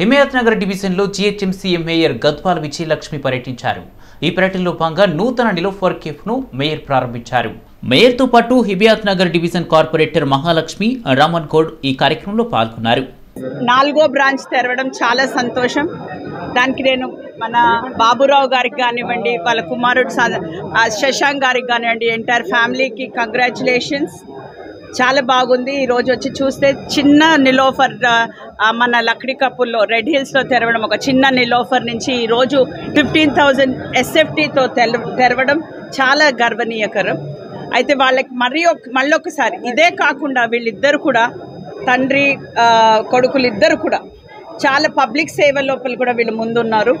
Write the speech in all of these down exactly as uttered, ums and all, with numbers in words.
హిమాయత్ నగర్ డివిజన్లో GHMC mayor Gadwal Vijaya Lakshmi పర్యటించారు. ఈ పర్యటనలో భాగంగా నూతన నిలోఫర్ కేఫ్ను మేయర్ ప్రారంభించారు. మేయర్తో పాటు హిమాయత్ నగర్ డివిజన్ కార్పొరేటర్ మహాలక్ష్మి రామన్ గౌడ్ ఈ కార్యక్రమంలో పాల్గొన్నారు. నాలుగో బ్రాంచ్ తెరవడం చాలా సంతోషం. దానికి నేను మన బాబురావు గారికి కానివ్వండి, వాళ్ళ కుమారుడు శశాంక్ గారికి కానివ్వండి, ఎంటైర్ ఫ్యామిలీకి కంగ్రాచులేషన్స్. చాలా బాగుంది. ఈరోజు వచ్చి చూస్తే చిన్న నిలోఫర్ మన లక్డికప్పుల్లో రెడ్ హిల్స్లో తెరవడం, ఒక చిన్న నిలోఫర్ నుంచి ఈరోజు ఫిఫ్టీన్ థౌజండ్ ఎస్ఎఫ్టీతో తెరవడం చాలా గర్వనీయకరం. అయితే వాళ్ళకి మరీ మళ్ళొకసారి ఇదే కాకుండా వీళ్ళిద్దరు కూడా తండ్రి కొడుకులు ఇద్దరు కూడా చాలా పబ్లిక్ సేవ లోపల కూడా వీళ్ళు ముందున్నారు.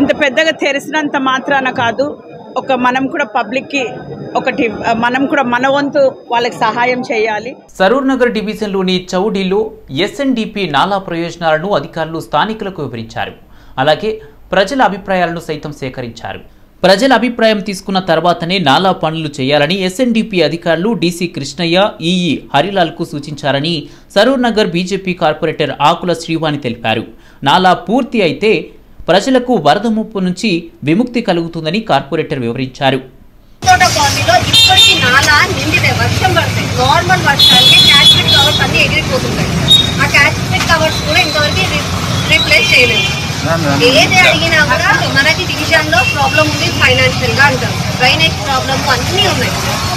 ఇంత పెద్దగా తెరిసినంత మాత్రాన కాదు, ఒక మనం కూడా పబ్లిక్కి ఒకటి మనం కూడా మన వంతు వాళ్ళకి సహాయం చేయాలి. సరూర్ నగర్ డివిజన్లోని చౌడీలో ఎస్ఎన్డిపి నాలా ప్రయోజనాలను అధికారులు స్థానికులకు వివరించారు. అలాగే ప్రజల అభిప్రాయాలను సైతం సేకరించారు. ప్రజల అభిప్రాయం తీసుకున్న తర్వాతనే నాలా పనులు చేయాలని ఎస్ఎన్డిపి అధికారులు డీసీ కృష్ణయ్య, ఈఈ హరిలాల్కు సూచించారని సరూర్ నగర్ బీజేపీ కార్పొరేటర్ ఆకుల శ్రీవాణి తెలిపారు. నాలా పూర్తి అయితే ప్రజలకు వరద ముప్పు నుంచి విముక్తి కలుగుతుందని కార్పొరేటర్ వివరించారు. ఏది అడిగినా కూడా మనకి డివిజన్లో ప్రాబ్లం ఉంది, ఫైనాన్షియల్గా అంటారు, డ్రైనేజ్ ప్రాబ్లమ్స్ అన్నీ ఉన్నాయి.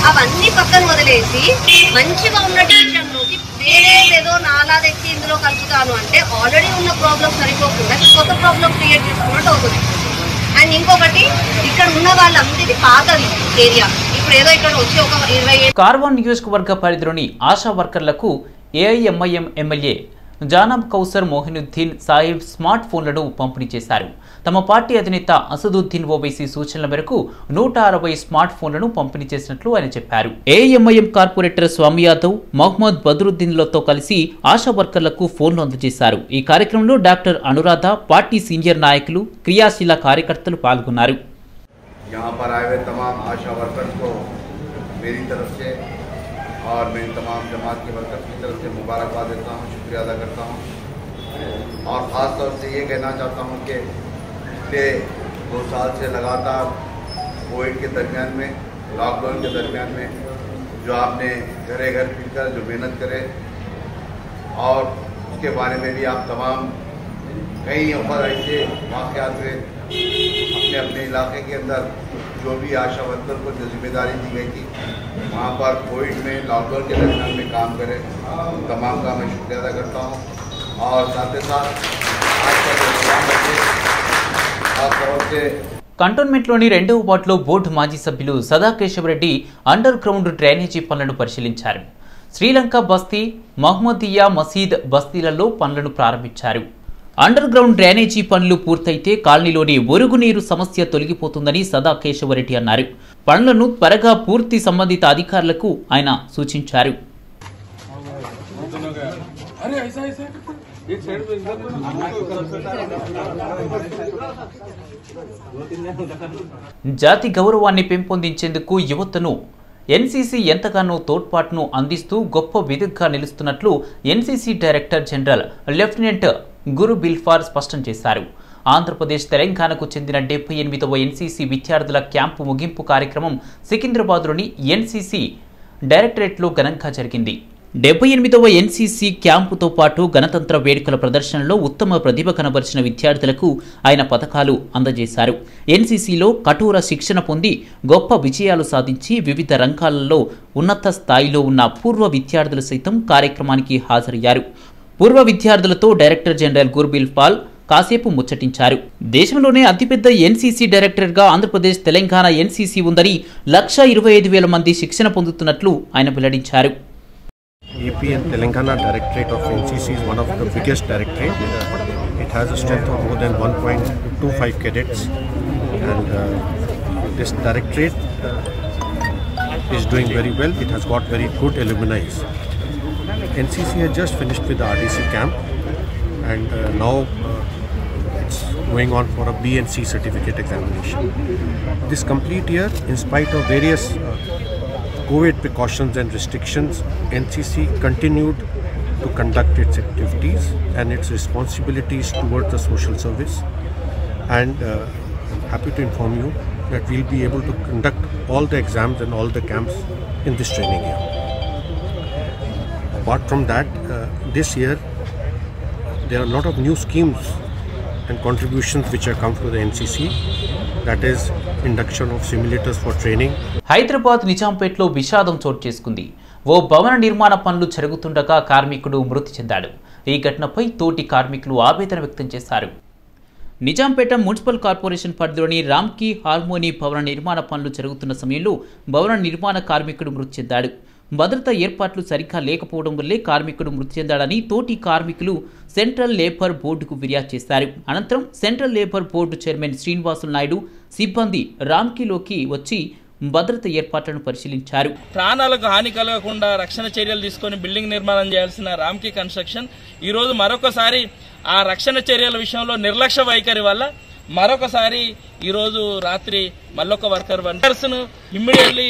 అవన్నీ పక్కన వదిలేసి మంచిగా ఉన్న డివిజన్లోకి వేరేదేదో నాలా తెచ్చి ఇందులో కలుపుతాను అంటే ఆల్రెడీ ఉన్న ప్రాబ్లం సరిపోకుండా కొత్త ప్రాబ్లం క్రియేట్ చేసుకున్నట్టు అవుతుంది. అండ్ ఇంకొకటి, ఇక్కడ ఉన్న వాళ్ళందరిది పాతది ఏరియా, ఇప్పుడు ఏదో ఇక్కడ వచ్చి ఒక ఇరవై కార్వాన్ నియోజకవర్గ పరిధిలోని ఆశా వర్కర్లకు AIMIM MLA Janab Kausar Mohinuddin Sahib smart ఫోన్లను పంపిణీ చేశారు. తమ పార్టీ అధినేత అసదుద్దీన్ ఓవైసీ సూచనల మేరకు నూట అరవై స్మార్ట్ ఫోన్లను పంపిణీ చేసినట్లు ఆయన చెప్పారు. ఏఎంఐఎం కార్పొరేటర్ స్వామి యాదవ్, మహమ్మద్ బద్రుద్దీన్లతో కలిసి ఆశా వర్కర్లకు ఫోన్లు అందజేశారు. ఈ కార్యక్రమంలో డాక్టర్ అనురాధ, పార్టీ సీనియర్ నాయకులు, క్రియాశీల కార్యకర్తలు పాల్గొన్నారు. और मैं तमाम जमात के वर्कर्स की तरफ से मुबारकबाद देता हूँ, शुक्रिया अदा करता हूँ और ख़ास तौर से ये कहना चाहता हूँ कि पिछले दो साल से लगातार कोविड के दरमियान में, लॉकडाउन के दरमियान में जो आपने घरे घर फिरकर जो मेहनत करे और उसके बारे में भी आप तमाम कई ऊपर ऐसे वाक़यात हुए अपने अपने इलाके के अंदर जो भी आशा वर्कर को जो जिम्मेदारी दी गई थी वहाँ पर कोविड में, लॉकडाउन के दरमियान में काम करें, उन तमाम का मैं शुक्रिया अदा करता हूँ और साथ ही साथ आज का जो प्रोग्राम है और కంటోన్మెంట్లోని రెండవ వార్డులో బోర్డు మాజీ సభ్యులు సదాకేశవరెడ్డి అండర్ గ్రౌండ్ డ్రైనేజీ పనులను పరిశీలించారు. శ్రీలంక బస్తీ, మహమ్మదియా మసీద్ బస్తీలలో పనులను ప్రారంభించారు. అండర్ గ్రౌండ్ డ్రైనేజీ పనులు పూర్తయితే కాలనీలోని ఒరుగునీరు సమస్య తొలగిపోతుందని సదాకేశవరెడ్డి అన్నారు. పనులను త్వరగా పూర్తి సంబంధిత అధికారులకు ఆయన సూచించారు. జాతి గౌరవాన్ని పెంపొందించేందుకు యువతను ఎన్సీసీ ఎంతగానో తోడ్పాటును అందిస్తూ గొప్ప వేదికగా నిలుస్తున్నట్లు ఎన్సీసీ డైరెక్టర్ జనరల్ లెఫ్టినెంట్ గురు బిల్ఫార్ స్పష్టం చేశారు. ఆంధ్రప్రదేశ్ తెలంగాణకు చెందిన డెబ్బై ఎనిమిదవ ఎన్సీసీ విద్యార్థుల క్యాంపు ముగింపు కార్యక్రమం సికింద్రాబాద్లోని ఎన్సీసీ డైరెక్టరేట్లో ఘనంగా జరిగింది. డెబ్బై ఎనిమిదవ ఎన్సీసీ క్యాంపుతో పాటు గణతంత్ర వేడుకల ప్రదర్శనలో ఉత్తమ ప్రతిభ కనబరిచిన విద్యార్థులకు ఆయన పథకాలు అందజేశారు. ఎన్సీసీలో కఠోర శిక్షణ పొంది గొప్ప విజయాలు సాధించి వివిధ రంగాలలో ఉన్నత స్థాయిలో ఉన్న పూర్వ విద్యార్థులు సైతం కార్యక్రమానికి హాజరయ్యారు. పూర్వ విద్యార్థులతో డైరెక్టర్ జనరల్ గుర్బిల్ పాల్ కాసేపు ముచ్చటించారు. దేశంలోనే అతిపెద్ద ఎన్సీసీ డైరెక్టర్గా ఆంధ్రప్రదేశ్ తెలంగాణ ఎన్సీసీ ఉందని లక్ష ఇరవై ఐదు వేల మంది శిక్షణ పొందుతున్నట్లు ఆయన వెల్లడించారు. A P N Telangana Directorate of N C C is one of the biggest directorate. It has a strength of more than one point two five cadets and uh, this directorate uh, is doing very well. It has got very good alumni. N C C has just finished with the R D C camp and uh, now uh, it's going on for a B and C certificate examination. This complete year, in spite of various uh, COVID precautions and restrictions, N C C continued to conduct its activities and its responsibilities towards the social service. And uh, I'm happy to inform you that we'll be able to conduct all the exams and all the camps in this training year. Apart from that, uh, this year there are a lot of new schemes and contributions which have come to the N C C, that is induction of simulators for training. Hyderabad Nijampetlo విషాదం చోటు చేసుకుంది. ఓ భవన నిర్మాణ పనులు జరుగుతుండగా కార్మికుడు మృతి చెందాడు. ఈ ఘటనపై తోటి కార్మికులు ఆవేదన వ్యక్తం చేశారు. నిజాంపేట మున్సిపల్ కార్పొరేషన్ పరిధిలోని రామ్కి హార్మోని భవన నిర్మాణ పనులు జరుగుతున్న సమయంలో భవన నిర్మాణ కార్మికుడు మృతి చెందాడు. భద్రతా ఏర్పాట్లు సరిగ్గా లేకపోవడం వల్లే కార్మికుడు మృతి చెందాడని తోటి కార్మికులు సెంట్రల్ లేబర్ బోర్డుకు ఫిర్యాదు చేశారు. అనంతరం central labour board chairman Srinivasulu Naidu సిబ్బంది రామ్కిలోకి వచ్చి భద్రతా ఏర్పాట్లను పరిశీలించారు. ప్రాణాలకు హాని కలగకుండా రక్షణ చర్యలు తీసుకొని బిల్డింగ్ నిర్మాణం చేయాల్సిన రామ్కి కన్స్ట్రక్షన్ ఈరోజు మరొకసారి ఆ రక్షణ చర్యల విషయంలో నిర్లక్ష్య వైఖరి వల్ల మరొకసారి ఈరోజు రాత్రి మళ్ళొక వర్కర్ వర్కర్స్ను ఇమ్మీడియట్లీ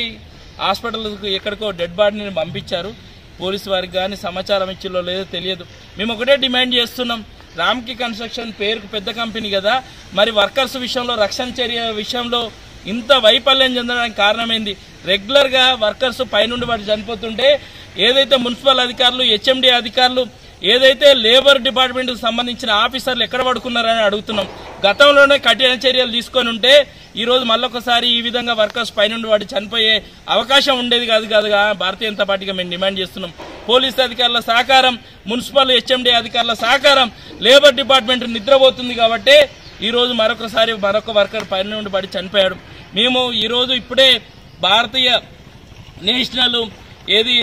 హాస్పిటల్కు ఎక్కడికో డెడ్ బాడీని పంపించారు. పోలీసు వారికి కానీ సమాచారం ఇచ్చిలో లేదో తెలియదు. మేము ఒకటే డిమాండ్ చేస్తున్నాం, రామ్కి కన్స్ట్రక్షన్ పేరుకు పెద్ద కంపెనీ కదా, మరి వర్కర్స్ విషయంలో రక్షణ చర్య విషయంలో ఇంత వైఫల్యం చెందడానికి కారణమైంది. రెగ్యులర్గా వర్కర్స్ పైనుండి వాటి చనిపోతుంటే ఏదైతే మున్సిపల్ అధికారులు, హెచ్ఎండి అధికారులు, ఏదైతే లేబర్ డిపార్ట్మెంట్కు సంబంధించిన ఆఫీసర్లు ఎక్కడ పడుకున్నారని అడుగుతున్నాం. గతంలోనే కఠిన చర్యలు తీసుకొని ఉంటే ఈరోజు మళ్ళొకసారి ఈ విధంగా వర్కర్స్ పైనుండి వాటి చనిపోయే అవకాశం ఉండేది కాదు కాదుగా భారతీయ జనతా పార్టీగా మేము డిమాండ్ చేస్తున్నాం. పోలీసు అధికారుల సహకారం, మున్సిపల్ హెచ్ఎండి అధికారుల సహకారం, లేబర్ డిపార్ట్మెంట్ నిద్రపోతుంది కాబట్టి ఈరోజు మరొకసారి మరొక వర్కర్ పైనుండి పడి చనిపోయాడు. మేము ఈరోజు ఇప్పుడే భారతీయ నేషనల్ ఏది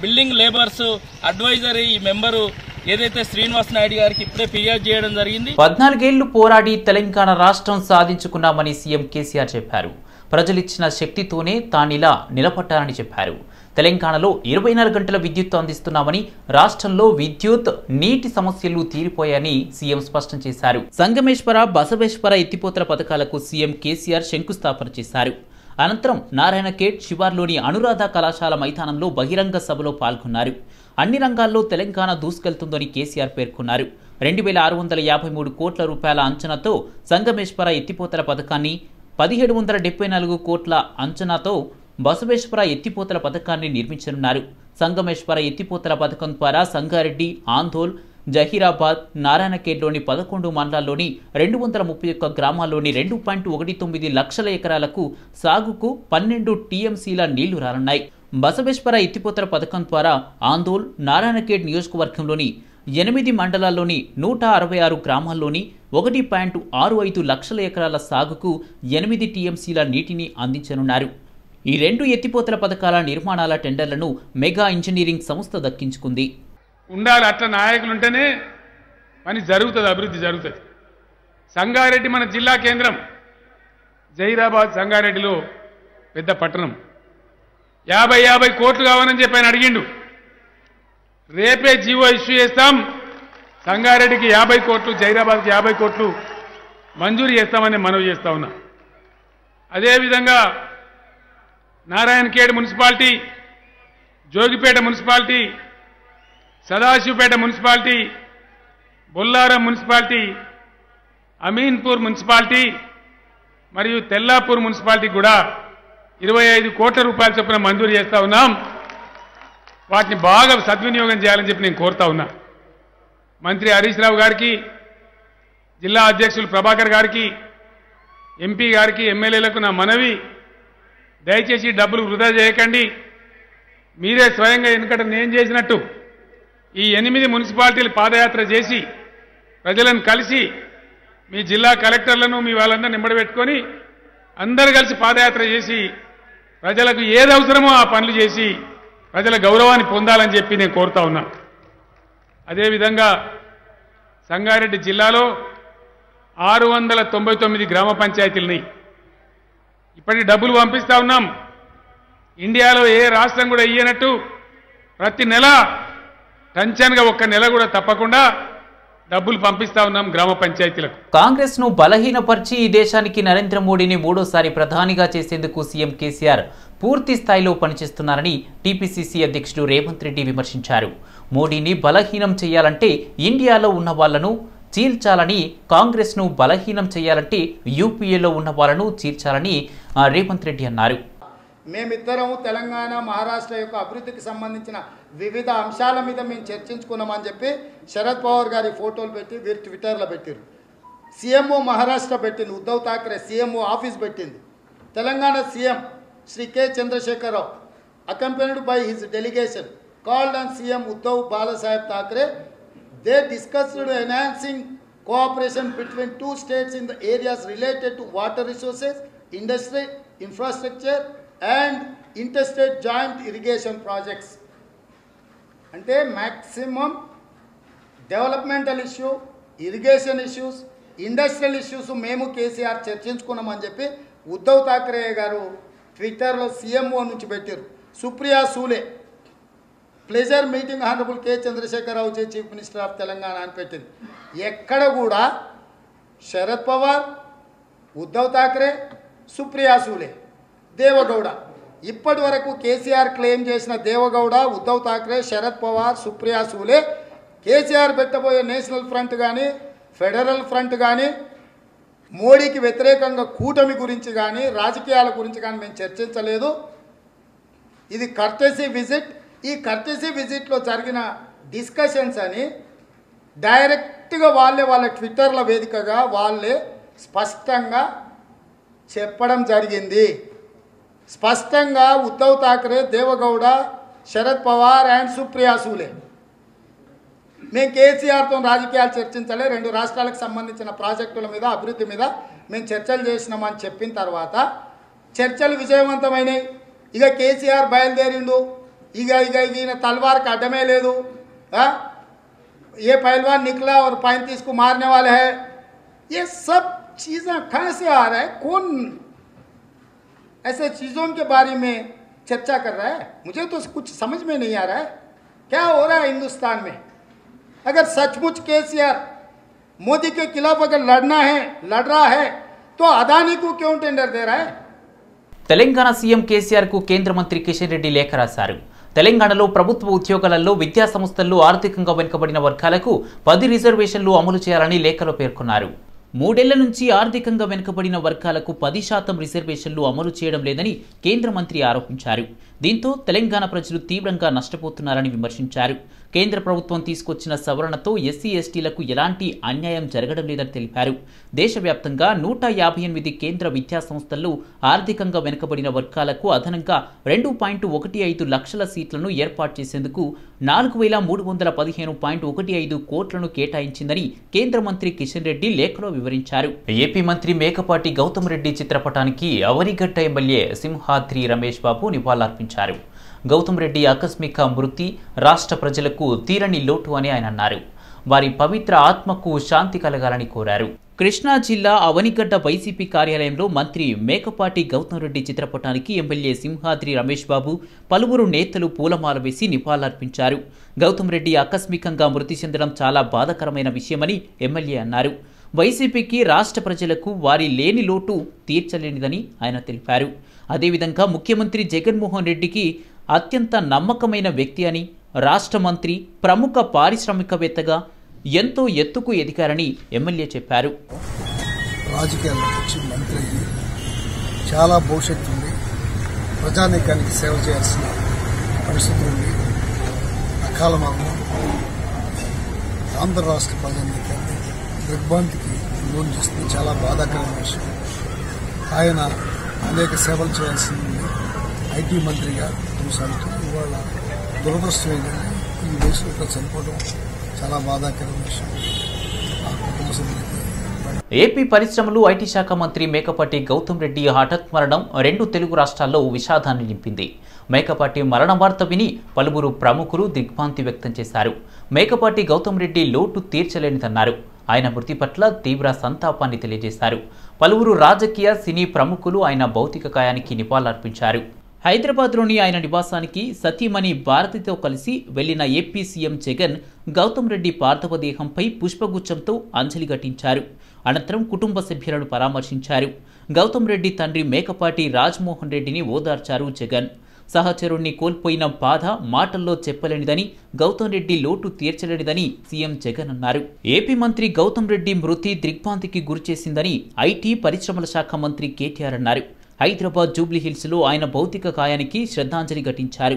బిల్డింగ్ లేబర్స్ అడ్వైజరీ మెంబరు ఏదైతే శ్రీనివాస్ నాయుడు గారికి ఇప్పుడే ఫిర్యాదు చేయడం జరిగింది. పద్నాలుగేళ్లు పోరాడి తెలంగాణ రాష్ట్రం సాధించుకున్నామని సీఎం కేసీఆర్ చెప్పారు. ప్రజలిచ్చిన శక్తితోనే తానిలా నిలబడ్డానని చెప్పారు. తెలంగాణలో ఇరవై నాలుగు గంటల విద్యుత్ అందిస్తున్నామని, రాష్ట్రంలో విద్యుత్ నీటి సమస్యలు తీరిపోయాయని సీఎం స్పష్టం చేశారు. సంగమేశ్వర, బసవేశ్వర ఎత్తిపోతల పథకాలకు సీఎం కేసీఆర్ శంకుస్థాపన చేశారు. అనంతరం నారాయణఖేడ్ శివార్లోని అనురాధ కళాశాల మైదానంలో బహిరంగ సభలో పాల్గొన్నారు. అన్ని రంగాల్లో తెలంగాణ దూసుకెళ్తుందని కేసీఆర్ పేర్కొన్నారు. రెండు వేల ఆరు వందల యాభై మూడు కోట్ల రూపాయల అంచనాతో సంగమేశ్వర ఎత్తిపోతల పథకాన్ని, పదిహేడు వందల డెబ్బై నాలుగు కోట్ల అంచనాతో బసవేశ్వర ఎత్తిపోతల పథకాన్ని నిర్మించనున్నారు. సంగమేశ్వర ఎత్తిపోతల పథకం ద్వారా సంగారెడ్డి, ఆందోళ్, జహీరాబాద్, నారాయణఖేడ్లోని పదకొండు మండలాల్లోని రెండు వందల ముప్పై ఒక్క గ్రామాల్లోని రెండు పాయింట్ ఒకటి తొమ్మిది లక్షల ఎకరాలకు సాగుకు పన్నెండు టీఎంసీల నీళ్లు రానున్నాయి. బసవేశ్వర ఎత్తిపోతల పథకం ద్వారా ఆందోళ్, నారాయణఖేడ్ నియోజకవర్గంలోని ఎనిమిది మండలాల్లోని నూట అరవై ఆరు గ్రామాల్లోని ఒకటి పాయింట్ ఆరు ఐదు లక్షల ఎకరాల సాగుకు ఎనిమిది టీఎంసీల నీటిని అందించనున్నారు. ఈ రెండు ఎత్తిపోతల పథకాల నిర్మాణాల టెండర్లను మెగా ఇంజనీరింగ్ సంస్థ దక్కించుకుంది. ఉండాలి అట్లా నాయకులు ఉంటేనే పని జరుగుతుంది, అభివృద్ధి జరుగుతుంది. సంగారెడ్డి మన జిల్లా కేంద్రం, జహీరాబాద్ సంగారెడ్డిలో పెద్ద పట్టణం. యాభై యాభై కోట్లు కావాలని చెప్పి ఆయన అడిగిండు. రేపే జీవో ఇష్యూ చేస్తాం, సంగారెడ్డికి యాభై కోట్లు, జహీరాబాద్కి యాభై కోట్లు మంజూరు చేస్తామని మనవి చేస్తా ఉన్నా. అదేవిధంగా Narayankhed municipality, Jogipet municipality, Sadasivpet municipality, Bollaram municipality, Ameenpur municipality మరియు తెల్లాపూర్ మున్సిపాలిటీ కూడా ఇరవై ఐదు కోట్ల రూపాయలు చొప్పున మంజూరు చేస్తా ఉన్నాం. వాటిని బాగా సద్వినియోగం చేయాలని చెప్పి నేను కోరుతా ఉన్నా. మంత్రి హరీష్ రావు గారికి, జిల్లా అధ్యక్షులు ప్రభాకర్ గారికి, ఎంపీ గారికి, ఎమ్మెల్యేలకు నా మనవి, దయచేసి డబ్బులు వృధా చేయకండి. మీరే స్వయంగా ఎందుకంటే నేను చేసినట్టు ఈ ఎనిమిది మున్సిపాలిటీలు పాదయాత్ర చేసి ప్రజలను కలిసి మీ జిల్లా కలెక్టర్లను మీ వాళ్ళందరూ నింబడబెట్టుకొని అందరు కలిసి పాదయాత్ర చేసి ప్రజలకు ఏది అవసరమో ఆ పనులు చేసి ప్రజల గౌరవాన్ని పొందాలని చెప్పి నేను కోరుతా ఉన్నా. అదేవిధంగా సంగారెడ్డి జిల్లాలో ఆరు వందల తొంభై తొమ్మిది గ్రామ పంచాయతీలని ఇప్పటికి డబ్బులు పంపిస్తూ ఉన్నాం. ఇండియాలో ఏ రాష్ట్రం కూడా ఇయ్యనట్టు ప్రతి నెల టంచన్గా ఒక్క నెల కూడా తప్పకుండా డబ్బులు పంపిస్తా ఉన్నాం గ్రామ పంచాయతీలకు. కాంగ్రెస్ ను బలహీనపరిచి ఈ దేశానికి నరేంద్ర మోడీని మూడోసారి ప్రధానిగా చేసేందుకు సీఎం కేసీఆర్ పూర్తి స్థాయిలో పనిచేస్తున్నారని టీపీసీసీ అధ్యక్షుడు రేవంత్ రెడ్డి విమర్శించారు. మోడీని బలహీనం చేయాలంటే ఇండియాలో ఉన్న వాళ్ళను చీల్చాలని, కాంగ్రెస్‌ను బలహీనం చేయాలంటే యూపీఏలో ఉన్న వాళ్ళను చీల్చాలని రేవంత్ రెడ్డి అన్నారు. మేమిద్దరం తెలంగాణ మహారాష్ట్ర యొక్క అభివృద్ధికి సంబంధించిన వివిధ అంశాల మీద మేము చర్చించుకున్నామని చెప్పి శరద్ పవార్ గారి ఫోటోలు పెట్టి వీరు ట్విట్టర్లో పెట్టారు. సీఎంఓ మహారాష్ట్ర పెట్టింది, ఉద్ధవ్ ఠాకరే సీఎంఓ ఆఫీస్ పెట్టింది. Telangana CM Shri K Chandrashekar Rao accompanied by his delegation called on C M Uddhav Balasaheb Thackeray. They discussed enhancing cooperation between two states in the areas related to water resources, industry, infrastructure and interstate joint irrigation projects. Ante maximum developmental issue, irrigation issues, industrial issues memu K C R చర్చించుకున్నాం అని చెప్పి ఉద్ధవ్ ఠాకరే గారు ట్విట్టర్లో CMO నుంచి పెట్టారు. Supriya Sule pleasure meeting honourable K Chandrashekar Rao చే chief minister of Telangana అని పెట్టింది. ఎక్కడ కూడా శరద్ పవార్, ఉద్ధవ్ ఠాకరే, సుప్రియా సూలే, దేవగౌడ, ఇప్పటి వరకు కేసీఆర్ క్లెయిమ్ చేసిన దేవగౌడ, ఉద్ధవ్ ఠాకరే, శరద్ పవార్, సుప్రియా సూలే కేసీఆర్ పెట్టబోయే నేషనల్ ఫ్రంట్ కానీ ఫెడరల్ ఫ్రంట్ కానీ మోడీకి వ్యతిరేకంగా కూటమి గురించి కానీ రాజకీయాల గురించి కానీ మేము చర్చించలేదు. ఇది కర్టెసీ విజిట్. ఈ కర్టెసీ విజిట్లో జరిగిన డిస్కషన్స్ అని డైరెక్ట్గా వాళ్ళే వాళ్ళ ట్విట్టర్ల వేదికగా వాళ్ళే స్పష్టంగా చెప్పడం జరిగింది. స్పష్టంగా ఉద్ధవ్ ఠాకరే, దేవగౌడ, శరద్ పవార్ అండ్ సుప్రియా సూలే మేము కేసీఆర్తో రాజకీయాలు చర్చించలే, రెండు రాష్ట్రాలకు సంబంధించిన ప్రాజెక్టుల మీద అభివృద్ధి మీద మేము చర్చలు చేసినామని చెప్పిన తర్వాత చర్చలు విజయవంతమైనవి. ఇక కేసీఆర్ బయలుదేరిండు, ఇక ఇక ఈయన తల్వార్కి అడ్డమే లేదు. ఏ పైల్వాన్ నిక్లా और పైన తీసుకు మారనే వాళ్ళే హే, ये सब चीज़ें कहाँ से आ रहा है? कौन ऐसे चीज़ों के बारे में चर्चा कर रहा है? मुझे तो कुछ समझ में नहीं आ रहा है क्या हो रहा है हिंदुस्तान में. अगर सचमुच केसीआर मोदी के खिलाफ अगर लड़ना है, लड़ रहा है, तो अदानी को क्यों टेंडर दे रहा है? तेलंगाना सीएम केसीआर को केंद्र मंत्री किशन रेड्डी लेख राशारू. తెలంగాణలో ప్రభుత్వ ఉద్యోగాలలో, విద్యా సంస్థల్లో ఆర్థికంగా వెనుకబడిన వర్గాలకు పది రిజర్వేషన్లు అమలు చేయాలని లేఖలో పేర్కొన్నారు. మూడేళ్ల నుంచి ఆర్థికంగా వెనుకబడిన వర్గాలకు పది శాతం రిజర్వేషన్లు అమలు చేయడం లేదని కేంద్ర మంత్రి ఆరోపించారు. దీంతో తెలంగాణ ప్రజలు తీవ్రంగా నష్టపోతున్నారని విమర్శించారు. కేంద్ర ప్రభుత్వం తీసుకొచ్చిన సవరణతో ఎస్సీ ఎస్టీలకు ఎలాంటి అన్యాయం జరగడం లేదని తెలిపారు. దేశవ్యాప్తంగా నూట యాభై ఎనిమిది కేంద్ర విద్యాసంస్థల్లో ఆర్థికంగా వెనుకబడిన వర్గాలకు అదనంగా రెండు పాయింట్ ఒకటి ఐదు లక్షల సీట్లను ఏర్పాటు చేసేందుకు నాలుగు వేల మూడు వందల పదిహేను పాయింట్ ఒకటి ఐదు కోట్లను కేటాయించిందని కేంద్ర మంత్రి కిషన్ రెడ్డి లేఖలో వివరించారు. ఏపీ మంత్రి మేకపాటి గౌతమ్ రెడ్డి చిత్రపటానికి అవనిగడ్డ ఎమ్మెల్యే సింహాద్రి రమేష్ బాబు నివాళులర్పించారు. గౌతమ్ రెడ్డి ఆకస్మిక మృతి రాష్ట్ర ప్రజలకు తీరని లోటు అని ఆయన అన్నారు. వారి పవిత్ర ఆత్మకు శాంతి కలగాలని కోరారు. కృష్ణా జిల్లా అవనిగడ్డ వైసీపీ కార్యాలయంలో మంత్రి మేకపాటి గౌతమ్ రెడ్డి చిత్రపటానికి ఎమ్మెల్యే సింహాద్రి రమేష్ బాబు, పలువురు నేతలు పూలమాల వేసి నివాళులర్పించారు. గౌతమ్ రెడ్డి ఆకస్మికంగా మృతి చెందడం చాలా బాధాకరమైన విషయమని ఎమ్మెల్యే అన్నారు. వైసీపీకి రాష్ట్ర ప్రజలకు వారి లేని లోటు తీర్చలేనిదని ఆయన తెలిపారు. అదేవిధంగా ముఖ్యమంత్రి జగన్మోహన్ రెడ్డికి అత్యంత నమ్మకమైన వ్యక్తి అని, రాష్ట్ర మంత్రి, ప్రముఖ పారిశ్రామికవేత్తగా ఎంతో ఎత్తుకు ఎదిగారని ఎమ్మెల్యే చెప్పారు. రాజకీయాల్లోకి వచ్చి మంత్రి చాలా భవిష్యత్తు ఉంది, ప్రజానీకానికి సేవ చేయాల్సిన పరిస్థితి ఉంది. అకాల మరణం ఆంధ్ర రాష్ట్ర ప్రజానీకాన్ని దిగ్భ్రాంతికి లోన్ చేస్తుంది. చాలా బాధాకరమైన విషయం. ఆయన అనేక సేవలు చేయాల్సింది ఉంది. ఐటీ మంత్రిగా కొనసాగుతూ ఇవాళ దురదృష్టం ఏంటంటే ఈ దేశంలో చనిపోవడం చాలా బాధాకరమైన విషయం. ఆ కుటుంబ సభ్యులకి. ఏపీ పరిశ్రమలు, ఐటీ శాఖ మంత్రి మేకపాటి గౌతమ్ రెడ్డి హఠాత్ మరణం రెండు తెలుగు రాష్ట్రాల్లో విషాదాన్ని నింపింది. మేకపాటి మరణ వార్త విని పలువురు ప్రముఖులు దిగ్భ్రాంతి వ్యక్తం చేశారు. మేకపాటి గౌతమ్ రెడ్డి లోటు తీర్చలేనిదన్నారు. ఆయన మృతి పట్ల తీవ్ర సంతాపాన్ని తెలియజేశారు. పలువురు రాజకీయ, సినీ ప్రముఖులు ఆయన భౌతిక కాయానికి నివాళులర్పించారు. హైదరాబాద్లోని ఆయన నివాసానికి సతీమణి భారతితో కలిసి వెళ్లిన ఏపీ సీఎం జగన్ గౌతమ్ రెడ్డి పార్థివ దేహంపై పుష్పగుచ్చంతో అంజలి ఘటించారు. అనంతరం కుటుంబ సభ్యులను పరామర్శించారు. గౌతమ్ రెడ్డి తండ్రి మేకపాటి రాజమోహన్ రెడ్డిని ఓదార్చారు జగన్. సహచరుణ్ణి కోల్పోయిన బాధ మాటల్లో చెప్పలేనిదని, గౌతమ్ రెడ్డి లోటు తీర్చలేనిదని సీఎం జగన్ అన్నారు. ఏపీ మంత్రి గౌతమ్ రెడ్డి మృతి దిగ్భ్రాంతికి గురిచేసిందని ఐటీ పరిశ్రమల శాఖ మంత్రి కేటీఆర్ అన్నారు. హైదరాబాద్ జూబ్లీహిల్స్ లో ఆయన భౌతిక కాయానికి శ్రద్ధాంజలి ఘటించారు.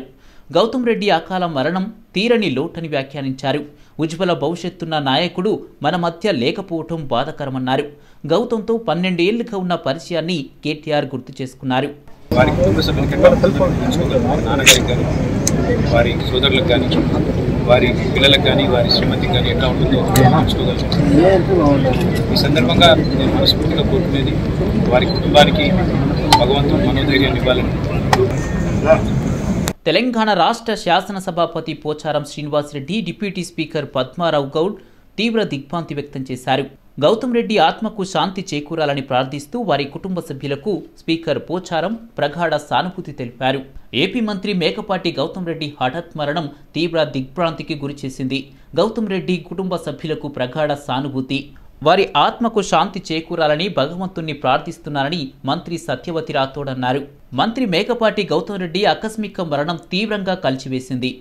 గౌతమ్ రెడ్డి అకాల మరణం తీరని లోటని వ్యాఖ్యానించారు. ఉజ్వల భవిష్యత్తున్న నాయకుడు మన మధ్య లేకపోవటం బాధకరమన్నారు. గౌతమ్తో పన్నెండేళ్లుగా ఉన్న పరిచయాన్ని కేటీఆర్ గుర్తు చేసుకున్నారు. వారి కుటుంబ సభ్యులకు, వారి సోదరులకు కానీ, వారి పిల్లలకు కానీ, వారి శ్రీమతికి కానీ ఎట్లా ఉంటుందో తెలుసుకోగలుగుతాం. ఈ సందర్భంగా నేను మనస్ఫూర్తిగా కోరుకునేది, వారి కుటుంబానికి భగవంతుడు మనోధైర్యాన్ని ఇవ్వాలని. తెలంగాణ రాష్ట్ర శాసనసభాపతి పోచారం శ్రీనివాస్ రెడ్డి, డిప్యూటీ స్పీకర్ పద్మా రావు గౌడ్ తీవ్ర దిగ్భ్రాంతి వ్యక్తం చేశారు. గౌతమ్ రెడ్డి ఆత్మకు శాంతి చేకూరాలని ప్రార్థిస్తూ వారి కుటుంబ సభ్యులకు స్పీకర్ పోచారం ప్రగాఢ సానుభూతి తెలిపారు. ఏపీ మంత్రి మేకపాటి గౌతమ్ రెడ్డి హఠాత్ మరణం తీవ్ర దిగ్భ్రాంతికి గురిచేసింది. గౌతమ్ రెడ్డి కుటుంబ సభ్యులకు ప్రగాఢ సానుభూతి, వారి ఆత్మకు శాంతి చేకూరాలని భగవంతుణ్ణి ప్రార్థిస్తున్నారని మంత్రి సత్యవతి రాథోడ్ అన్నారు. మంత్రి మేకపాటి గౌతమ్ రెడ్డి ఆకస్మిక మరణం తీవ్రంగా కలిచివేసింది.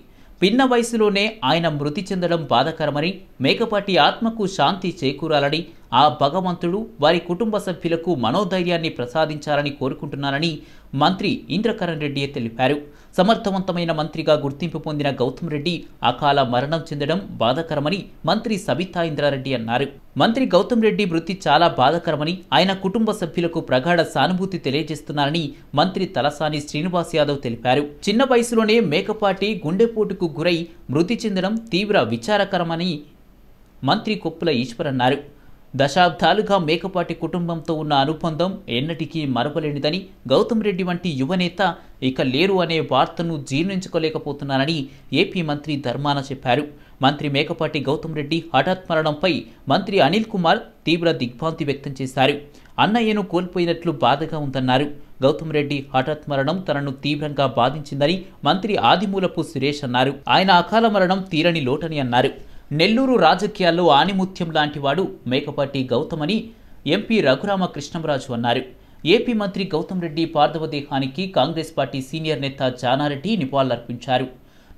పిన్న వయసులోనే ఆయన మృతి చెందడం బాధాకరమని, మేకపాటి ఆత్మకు శాంతి చేకూరాలని, ఆ భగవంతుడు వారి కుటుంబ సభ్యులకు మనోధైర్యాన్ని ప్రసాదించాలని కోరుకుంటున్నారని మంత్రి ఇంద్రకరణ్ రెడ్డి తెలిపారు. సమర్థవంతమైన మంత్రిగా గుర్తింపు పొందిన గౌతమ్ రెడ్డి అకాల మరణం చెందడం బాధాకరమని మంత్రి సబితా ఇంద్రారెడ్డి అన్నారు. మంత్రి గౌతమ్ రెడ్డి మృతి చాలా బాధాకరమని, ఆయన కుటుంబ సభ్యులకు ప్రగాఢ సానుభూతి తెలియజేస్తున్నారని మంత్రి తలసాని శ్రీనివాస్ యాదవ్ తెలిపారు. చిన్న వయసులోనే మేకపాటి గుండెపోటుకు గురై మృతి చెందడం తీవ్ర విచారకరమని మంత్రి కొప్పుల ఈశ్వర్ అన్నారు. దశాబ్దాలుగా మేకపాటి కుటుంబంతో ఉన్న అనుబంధం ఎన్నటికీ మరవలేనిదని, గౌతమ్ రెడ్డి వంటి యువనేత ఇక లేరు అనే వార్తను జీర్ణించుకోలేకపోతున్నారని ఏపీ మంత్రి ధర్మాన చెప్పారు. మంత్రి మేకపాటి గౌతమ్ రెడ్డి హఠాత్ మరణంపై మంత్రి అనిల్ కుమార్ తీవ్ర దిగ్భ్రాంతి వ్యక్తం చేశారు. అన్నయ్యను కోల్పోయినట్లు బాధగా ఉందన్నారు. గౌతమ్ రెడ్డి హఠాత్ మరణం తనను తీవ్రంగా బాధించిందని మంత్రి ఆదిమూలపు సురేష్ అన్నారు. ఆయన అకాల మరణం తీరని లోటని అన్నారు. నెల్లూరు రాజకీయాల్లో ఆణిముత్యం లాంటివాడు మేకపాటి గౌతమ్ అని ఎంపీ రఘురామ కృష్ణంరాజు అన్నారు. ఏపీ మంత్రి గౌతమ్ రెడ్డి పార్థివదేహానికి కాంగ్రెస్ పార్టీ సీనియర్ నేత జానారెడ్డి నివాళులర్పించారు.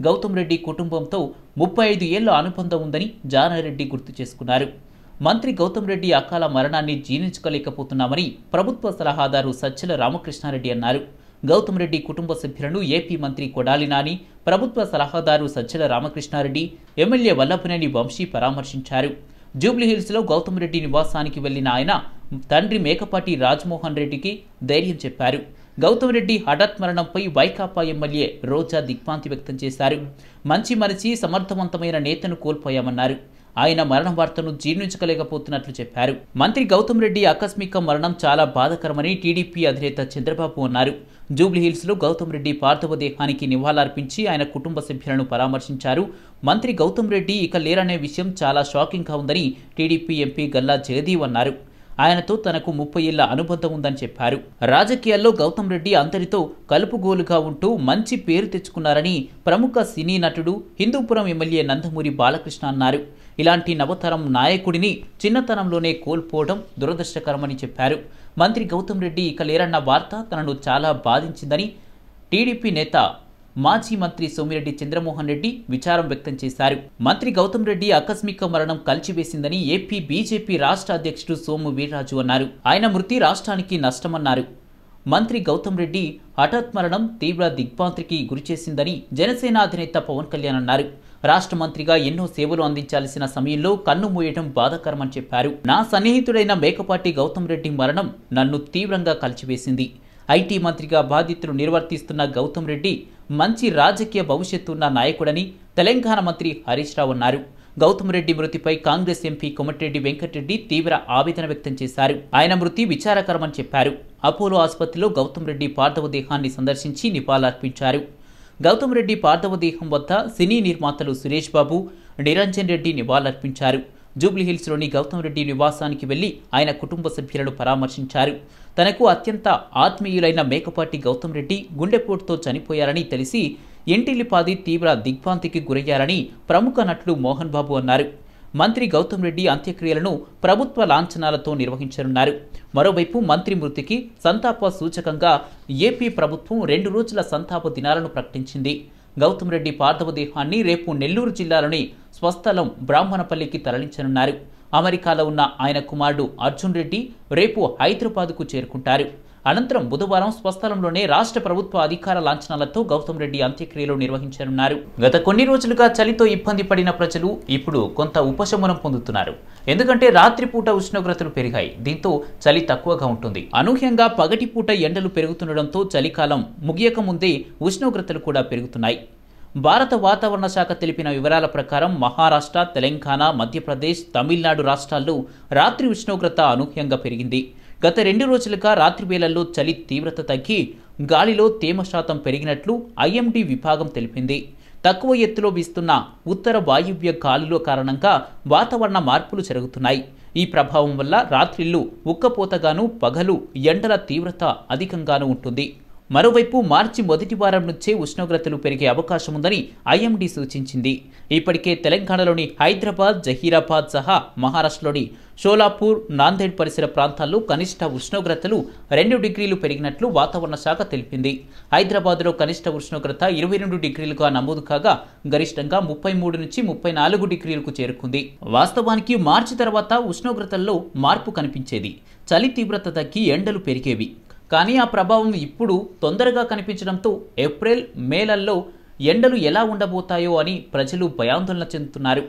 గౌతమ్ రెడ్డి కుటుంబంతో ముప్పై ఐదు ఏళ్ల అనుబంధం ఉందని జానారెడ్డి గుర్తు చేసుకున్నారు. మంత్రి గౌతమ్ రెడ్డి అకాల మరణాన్ని జీర్ణించుకోలేకపోతున్నామని ప్రభుత్వ సలహాదారు సజ్జల రామకృష్ణారెడ్డి అన్నారు. గౌతమ్ రెడ్డి కుటుంబ సభ్యులను ఏపీ మంత్రి కొడాలి నాని, ప్రభుత్వ సలహాదారు సజ్జల రామకృష్ణారెడ్డి, ఎమ్మెల్యే వల్లభనేని వంశీ పరామర్శించారు. జూబ్లీహిల్స్లో గౌతమ్ రెడ్డి నివాసానికి వెళ్లిన ఆయన తండ్రి మేకపాటి రాజమోహన్ రెడ్డికి ధైర్యం చెప్పారు. గౌతమ్ రెడ్డి హఠాత్ మరణంపై వైకాపా ఎమ్మెల్యే రోజా దిగ్భ్రాంతి వ్యక్తం చేశారు. మంచి మనిషి, సమర్థవంతమైన నేతను కోల్పోయామన్నారు. ఆయన మరణ వార్తను జీర్ణించుకోలేకపోతున్నట్లు చెప్పారు. మంత్రి గౌతమ్ రెడ్డి ఆకస్మిక మరణం చాలా బాధాకరమని టీడీపీ అధినేత చంద్రబాబు అన్నారు. జూబ్లీహిల్స్లో గౌతమ్ రెడ్డి పార్థివదేహానికి నివాళులర్పించి ఆయన కుటుంబ సభ్యులను పరామర్శించారు. మంత్రి గౌతమ్ రెడ్డి ఇక లేరనే విషయం చాలా షాకింగ్గా ఉందని టీడీపీ ఎంపీ గల్లా జగదీవ్ అన్నారు. ఆయనతో తనకు ముప్పై ఏళ్ల అనుబంధం ఉందని చెప్పారు. రాజకీయాల్లో గౌతమ్ రెడ్డి అందరితో కలుపుగోలుగా ఉంటూ మంచి పేరు తెచ్చుకున్నారని ప్రముఖ సినీ నటుడు, హిందూపురం ఎమ్మెల్యే నందమూరి బాలకృష్ణ అన్నారు. ఇలాంటి నవతరం నాయకుడిని చిన్నతనంలోనే కోల్పోవడం దురదృష్టకరమని చెప్పారు. మంత్రి గౌతమ్ రెడ్డి ఇక లేరన్న వార్త తనను చాలా బాధించిందని టీడీపీ నేత మాజీ మంత్రి సోమిరెడ్డి చంద్రమోహన్ రెడ్డి విచారం వ్యక్తం చేశారు. మంత్రి గౌతమ్ రెడ్డి ఆకస్మిక మరణం కలిచివేసిందని ఏపీ బీజేపీ రాష్ట్ర అధ్యక్షుడు సోము వీర్రాజు అన్నారు. ఆయన మృతి రాష్ట్రానికి నష్టమన్నారు. మంత్రి గౌతమ్ రెడ్డి హఠాత్ మరణం తీవ్ర దిగ్భ్రాంతికి గురిచేసిందని జనసేన అధినేత పవన్ కళ్యాణ్ అన్నారు. రాష్ట్ర మంత్రిగా ఎన్నో సేవలు అందించాల్సిన సమయంలో కన్ను మూయటం బాధాకరమని చెప్పారు. నా సన్నిహితుడైన మేకపాటి గౌతమ్ రెడ్డి మరణం నన్ను తీవ్రంగా కలిచివేసింది. ఐటీ మంత్రిగా బాధ్యతలు నిర్వర్తిస్తున్న గౌతమ్ రెడ్డి మంచి రాజకీయ భవిష్యత్తు ఉన్న నాయకుడని తెలంగాణ మంత్రి హరీష్ రావు అన్నారు. గౌతమ్ రెడ్డి మృతిపై కాంగ్రెస్ ఎంపీ కోమటిరెడ్డి వెంకటరెడ్డి తీవ్ర ఆవేదన వ్యక్తం చేశారు. ఆయన మృతి విచారకరమని చెప్పారు. అపోలో ఆసుపత్రిలో గౌతమ్ రెడ్డి పార్థివదేహాన్ని సందర్శించి నివాళులర్పించారు. గౌతమ్ రెడ్డి పార్థివదేహం వద్ద సినీ నిర్మాతలు సురేష్ బాబు, నిరంజన్ రెడ్డి నివాళులర్పించారు. జూబ్లీహిల్స్లోని గౌతమ్ రెడ్డి నివాసానికి వెళ్లి ఆయన కుటుంబ సభ్యులను పరామర్శించారు. తనకు అత్యంత ఆత్మీయులైన మేకపాటి గౌతమ్ రెడ్డి గుండెపోటుతో చనిపోయారని తెలిసి ఎంటిలిపాది తీవ్ర దిగ్భ్రాంతికి గురయ్యారని ప్రముఖ నటుడు మోహన్ బాబు అన్నారు. మంత్రి గౌతమ్ రెడ్డి అంత్యక్రియలను ప్రభుత్వ లాంఛనాలతో నిర్వహించనున్నారు. మరోవైపు మంత్రి మృతికి సంతాప సూచకంగా ఏపీ ప్రభుత్వం రెండు రోజుల సంతాప దినాలను ప్రకటించింది. గౌతమ్ రెడ్డి పార్థివ దేహాన్ని రేపు నెల్లూరు జిల్లాలోని స్వస్థలం బ్రాహ్మణపల్లికి తరలించనున్నారు. అమెరికాలో ఉన్న ఆయన కుమారుడు అర్జున్ రెడ్డి రేపు హైదరాబాద్కు చేరుకుంటారు. అనంతరం బుధవారం స్వస్థలంలోనే రాష్ట్ర ప్రభుత్వ అధికార లాంఛనాలతో గౌతమ్ రెడ్డి అంత్యక్రియలు నిర్వహించనున్నారు. గత కొన్ని రోజులుగా చలితో ఇబ్బంది పడిన ప్రజలు ఇప్పుడు కొంత ఉపశమనం పొందుతున్నారు. ఎందుకంటే రాత్రిపూట ఉష్ణోగ్రతలు పెరిగాయి. దీంతో చలి తక్కువగా ఉంటుంది. అనూహ్యంగా పగటిపూట ఎండలు పెరుగుతుండటంతో చలికాలం ముగియక ముందే ఉష్ణోగ్రతలు కూడా పెరుగుతున్నాయి. భారత వాతావరణ శాఖ తెలిపిన వివరాల ప్రకారం మహారాష్ట్ర, తెలంగాణ, మధ్యప్రదేశ్, తమిళనాడు రాష్ట్రాల్లో రాత్రి ఉష్ణోగ్రత అనూహ్యంగా పెరిగింది. గత రెండు రోజులుగా రాత్రి వేళల్లో చలి తీవ్రత తగ్గి గాలిలో తేమ శాతం పెరిగినట్లు ఐఎండీ విభాగం తెలిపింది. తక్కువ ఎత్తులో వీస్తున్న ఉత్తర వాయువ్య గాలుల కారణంగా వాతావరణ మార్పులు జరుగుతున్నాయి. ఈ ప్రభావం వల్ల రాత్రిళ్ళు ఉక్కపోతగాను, పగలు ఎండల తీవ్రత అధికంగానూ ఉంటుంది. మరోవైపు మార్చి మొదటి వారం నుంచే ఉష్ణోగ్రతలు పెరిగే అవకాశం ఉందని ఐఎండీ సూచించింది. ఇప్పటికే తెలంగాణలోని హైదరాబాద్, జహీరాబాద్ సహా మహారాష్ట్రలోని షోలాపూర్, నాందేడ్ పరిసర ప్రాంతాల్లో కనిష్ట ఉష్ణోగ్రతలు రెండు డిగ్రీలు పెరిగినట్లు వాతావరణ శాఖ తెలిపింది. హైదరాబాద్లో కనిష్ట ఉష్ణోగ్రత ఇరవై రెండు డిగ్రీలుగా నమోదు కాగా గరిష్టంగా ముప్పై మూడు నుంచి ముప్పై నాలుగు డిగ్రీలకు చేరుకుంది. వాస్తవానికి మార్చి తర్వాత ఉష్ణోగ్రతల్లో మార్పు కనిపించేది. చలి తీవ్రత తగ్గి ఎండలు పెరిగేవి. కానీ ఆ ప్రభావం ఇప్పుడు తొందరగా కనిపించడంతో ఏప్రిల్, మేలల్లో ఎండలు ఎలా ఉండబోతాయో అని ప్రజలు భయాందోళన చెందుతున్నారు.